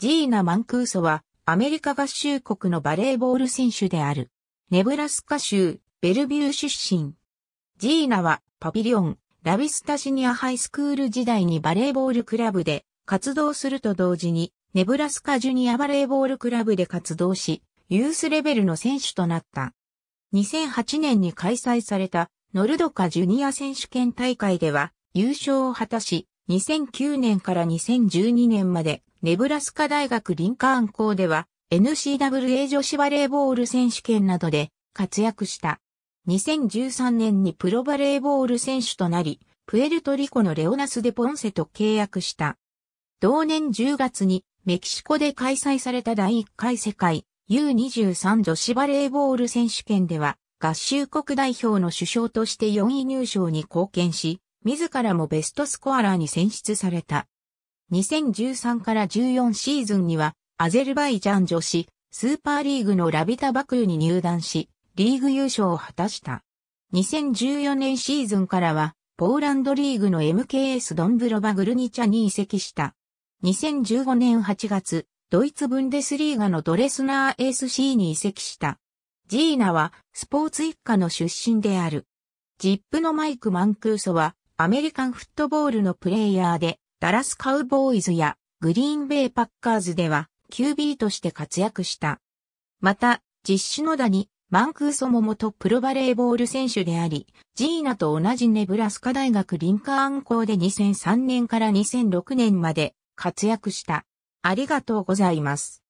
ジーナ・マンクーソはアメリカ合衆国のバレーボール選手である。ネブラスカ州ベルビュー出身。ジーナはPapillion-La Vista Senior High School時代にバレーボールクラブで活動すると同時にネブラスカジュニアバレーボールクラブで活動し、ユースレベルの選手となった。2008年に開催されたNORCECAジュニア選手権大会では優勝を果たし、2009年から2012年までネブラスカ大学リンカーン校ではNCAA 女子バレーボール選手権などで活躍した。2013年にプロバレーボール選手となり、プエルトリコのレオナス・デ・ポンセと契約した。同年10月にメキシコで開催された第1回世界 U23 女子バレーボール選手権では合衆国代表の主将として4位入賞に貢献し、自らもベストスコアラーに選出された。2013から14シーズンにはアゼルバイジャン女子スーパーリーグのラビタ・バクーに入団し、リーグ優勝を果たした。2014年シーズンからはポーランドリーグの MKS ドンブロバ・グルニチャに移籍した。2015年8月、ドイツブンデスリーガのドレスナー SC に移籍した。ジーナはスポーツ一家の出身である。ジップのマイク・マンクーソはアメリカンフットボールのプレイヤーで、ダラスカウボーイズやグリーンベイパッカーズでは QB として活躍した。また、実子のダニ・マンクーソも元プロバレーボール選手であり、ジーナと同じネブラスカ大学リンカーン校で2003年から2006年まで活躍した。ありがとうございます。